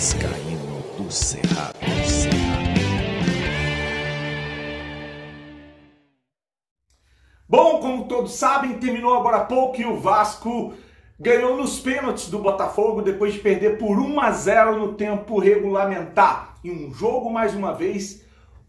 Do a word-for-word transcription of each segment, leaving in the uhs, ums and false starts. Vascaíno do Cerrado. Bom, como todos sabem, terminou agora há pouco e o Vasco ganhou nos pênaltis do Botafogo depois de perder por um a zero no tempo regulamentar. Em um jogo, mais uma vez,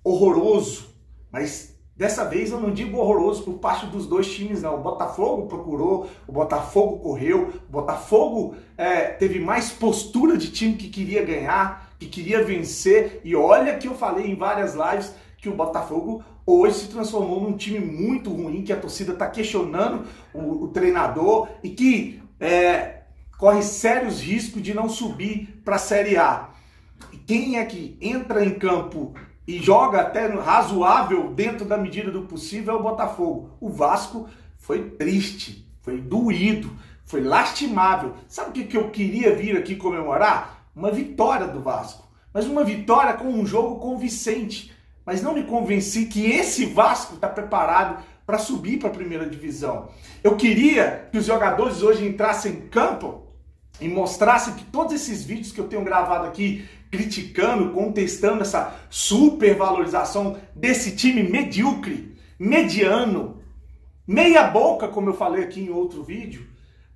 horroroso. Mas dessa vez eu não digo horroroso por parte dos dois times, não. O Botafogo procurou, o Botafogo correu, o Botafogo é, teve mais postura de time que queria ganhar, que queria vencer. E olha que eu falei em várias lives que o Botafogo hoje se transformou num time muito ruim, que a torcida está questionando o, o treinador e que é, corre sérios riscos de não subir para a Série A. E quem é que entra em campo e joga até razoável dentro da medida do possível é o Botafogo. O Vasco foi triste, foi doído, foi lastimável. Sabe o que, que eu queria vir aqui comemorar? Uma vitória do Vasco, mas uma vitória com um jogo convincente. Mas não me convenci que esse Vasco está preparado para subir para a primeira divisão. Eu queria que os jogadores hoje entrassem em campo e mostrassem que todos esses vídeos que eu tenho gravado aqui, criticando, contestando essa supervalorização desse time medíocre, mediano, meia boca, como eu falei aqui em outro vídeo,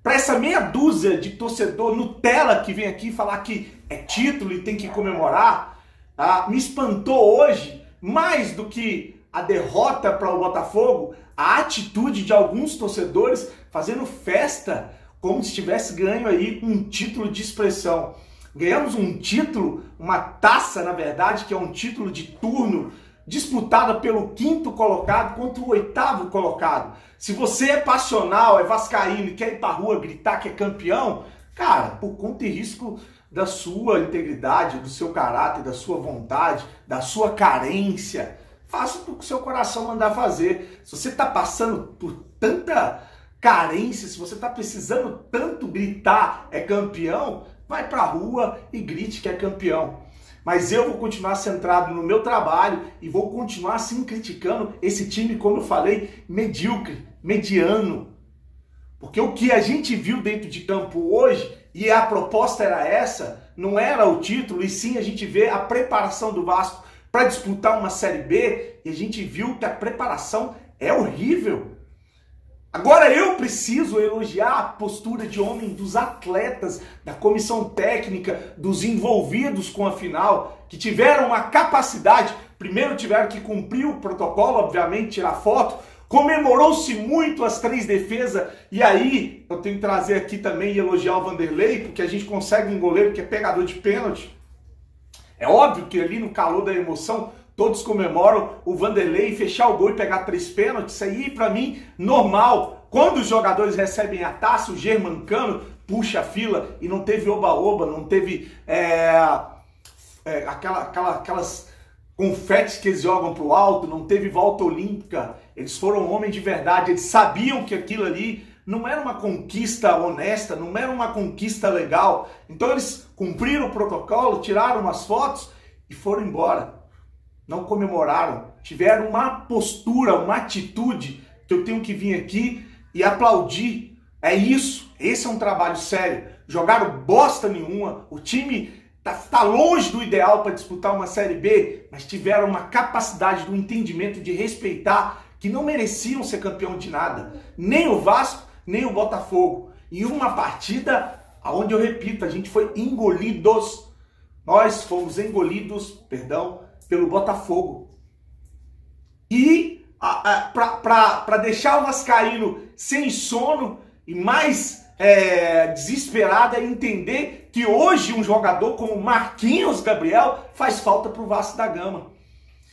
para essa meia dúzia de torcedor Nutella que vem aqui falar que é título e tem que comemorar, ah, me espantou hoje. Mais do que a derrota para o Botafogo, a atitude de alguns torcedores fazendo festa, como se tivesse ganho aí um título de expressão. Ganhamos um título, uma taça, na verdade, que é um título de turno, disputada pelo quinto colocado contra o oitavo colocado. Se você é passional, é vascaíno e quer ir pra rua gritar que é campeão, cara, por conta e risco da sua integridade, do seu caráter, da sua vontade, da sua carência. Faça o que o seu coração mandar fazer. Se você está passando por tanta carência, se você está precisando tanto gritar é campeão, vai para a rua e grite que é campeão. Mas eu vou continuar centrado no meu trabalho e vou continuar assim criticando esse time, como eu falei, medíocre, mediano. Porque o que a gente viu dentro de campo hoje, e a proposta era essa, não era o título, e sim a gente vê a preparação do Vasco para disputar uma Série B, e a gente viu que a preparação é horrível. Agora eu preciso elogiar a postura de homem dos atletas, da comissão técnica, dos envolvidos com a final, que tiveram uma capacidade, primeiro tiveram que cumprir o protocolo, obviamente, tirar foto. Comemorou-se muito as três defesas, e aí eu tenho que trazer aqui também e elogiar o Vanderlei, porque a gente consegue um goleiro que é pegador de pênalti. É óbvio que ali no calor da emoção, todos comemoram o Vanderlei fechar o gol e pegar três pênaltis, isso aí pra mim, normal. Quando os jogadores recebem a taça, o German Cano puxa a fila e não teve oba-oba, não teve é, é, aquela, aquela, aquelas confetes que eles jogam pro alto, não teve volta olímpica. Eles foram homens de verdade, eles sabiam que aquilo ali não era uma conquista honesta, não era uma conquista legal. Então eles cumpriram o protocolo, tiraram umas fotos e foram embora. Não comemoraram, tiveram uma postura, uma atitude que eu tenho que vir aqui e aplaudir. É isso, esse é um trabalho sério. Jogaram bosta nenhuma, o time está longe do ideal para disputar uma Série B, mas tiveram uma capacidade do entendimento de respeitar que não mereciam ser campeão de nada, nem o Vasco, nem o Botafogo. E uma partida onde, eu repito, a gente foi engolidos, nós fomos engolidos, perdão, pelo Botafogo. E para deixar o vascaíno sem sono e mais é, desesperado é entender que hoje um jogador como Marquinhos Gabriel faz falta para o Vasco da Gama.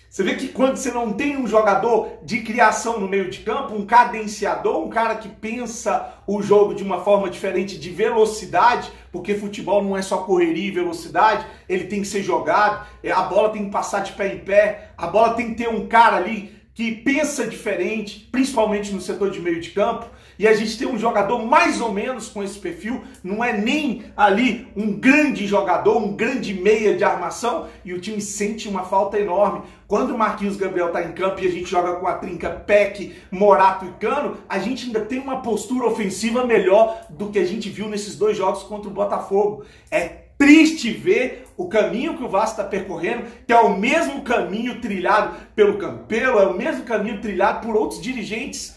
Você vê que quando você não tem um jogador de criação no meio de campo, um cadenciador, um cara que pensa o jogo de uma forma diferente de velocidade, porque futebol não é só correria e velocidade, ele tem que ser jogado, a bola tem que passar de pé em pé, a bola tem que ter um cara ali que pensa diferente, principalmente no setor de meio de campo, e a gente tem um jogador mais ou menos com esse perfil, não é nem ali um grande jogador, um grande meia de armação, e o time sente uma falta enorme. Quando o Marquinhos Gabriel está em campo e a gente joga com a trinca Peck, Morato e Cano, a gente ainda tem uma postura ofensiva melhor do que a gente viu nesses dois jogos contra o Botafogo. É triste ver o caminho que o Vasco está percorrendo, que é o mesmo caminho trilhado pelo Campelo, é o mesmo caminho trilhado por outros dirigentes.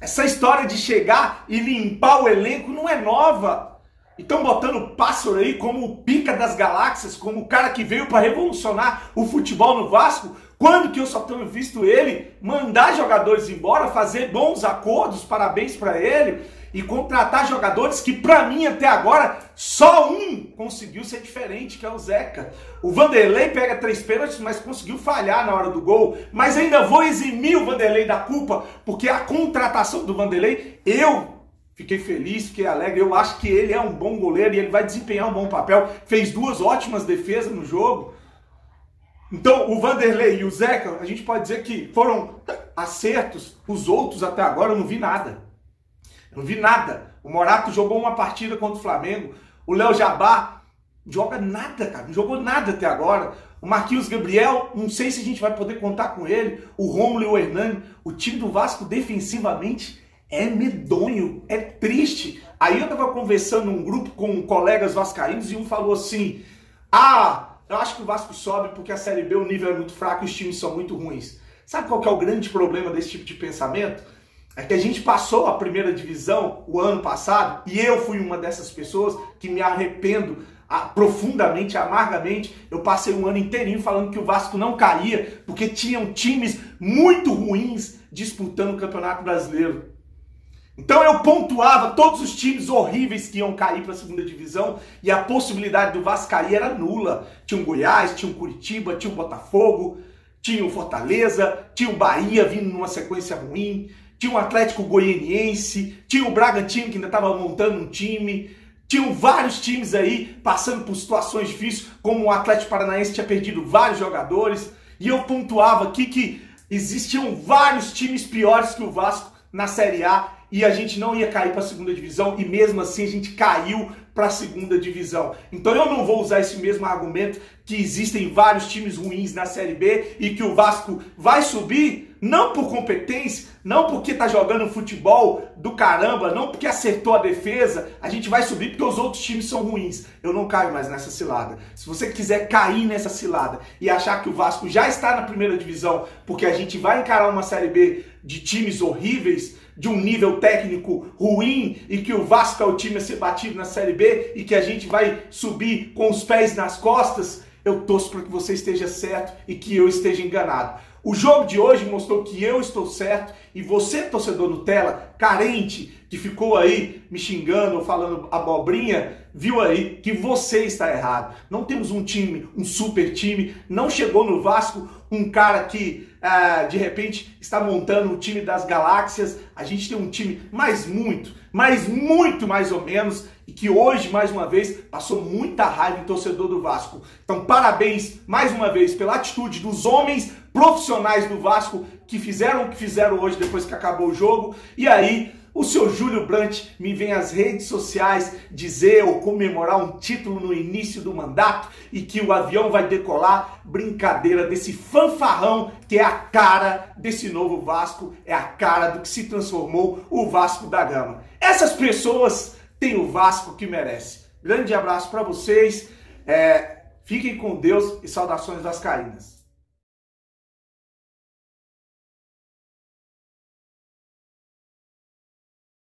Essa história de chegar e limpar o elenco não é nova. Então botando o Pássaro aí como o pica das galáxias, como o cara que veio para revolucionar o futebol no Vasco, quando que eu só tenho visto ele mandar jogadores embora, fazer bons acordos, parabéns para ele, e contratar jogadores que, para mim, até agora, só um conseguiu ser diferente, que é o Zeca. O Vanderlei pega três pênaltis, mas conseguiu falhar na hora do gol. Mas ainda vou eximir o Vanderlei da culpa, porque a contratação do Vanderlei, eu fiquei feliz, fiquei alegre. Eu acho que ele é um bom goleiro e ele vai desempenhar um bom papel. Fez duas ótimas defesas no jogo. Então, o Vanderlei e o Zeca, a gente pode dizer que foram acertos. Os outros, até agora, eu não vi nada. Não vi nada. O Morato jogou uma partida contra o Flamengo. O Léo Jabá joga nada, cara. Não jogou nada até agora. O Marquinhos Gabriel, não sei se a gente vai poder contar com ele. O Romulo e o Hernani. O time do Vasco defensivamente é medonho. É triste. Aí eu tava conversando num grupo com colegas vascaínos e um falou assim: ah, eu acho que o Vasco sobe porque a Série B o nível é muito fraco e os times são muito ruins. Sabe qual que é o grande problema desse tipo de pensamento? É que a gente passou a primeira divisão o ano passado, e eu fui uma dessas pessoas que me arrependo profundamente, amargamente. Eu passei um ano inteirinho falando que o Vasco não caía, porque tinham times muito ruins disputando o Campeonato Brasileiro. Então eu pontuava todos os times horríveis que iam cair para a segunda divisão, e a possibilidade do Vasco cair era nula. Tinha o Goiás, tinha o Curitiba, tinha o Botafogo, tinha o Fortaleza, tinha o Bahia vindo numa sequência ruim, tinha o Atlético Goianiense, tinha o Bragantino que ainda estava montando um time, tinham vários times aí passando por situações difíceis, como o Atlético Paranaense tinha perdido vários jogadores, e eu pontuava aqui que existiam vários times piores que o Vasco na Série A, e a gente não ia cair para a segunda divisão, e mesmo assim a gente caiu para a segunda divisão. Então eu não vou usar esse mesmo argumento que existem vários times ruins na Série B e que o Vasco vai subir, não por competência, não porque tá jogando futebol do caramba, não porque acertou a defesa, a gente vai subir porque os outros times são ruins. Eu não caio mais nessa cilada. Se você quiser cair nessa cilada e achar que o Vasco já está na primeira divisão porque a gente vai encarar uma Série B de times horríveis, de um nível técnico ruim, e que o Vasco é o time a ser batido na Série B e que a gente vai subir com os pés nas costas, eu torço para que você esteja certo e que eu esteja enganado. O jogo de hoje mostrou que eu estou certo, e você, torcedor Nutella, carente, que ficou aí me xingando ou falando abobrinha, viu aí que você está errado. Não temos um time, um super time, não chegou no Vasco um cara que, ah, de repente, está montando o time das galáxias. A gente tem um time mais muito, mas muito mais ou menos, e que hoje, mais uma vez, passou muita raiva em torcedor do Vasco. Então, parabéns, mais uma vez, pela atitude dos homens profissionais do Vasco que fizeram o que fizeram hoje depois que acabou o jogo. E aí o seu Júlio Brandt me vem às redes sociais dizer ou comemorar um título no início do mandato e que o avião vai decolar. Brincadeira desse fanfarrão que é a cara desse novo Vasco, é a cara do que se transformou o Vasco da Gama. Essas pessoas têm o Vasco que merece. Grande abraço para vocês, é, fiquem com Deus e saudações vascaínas.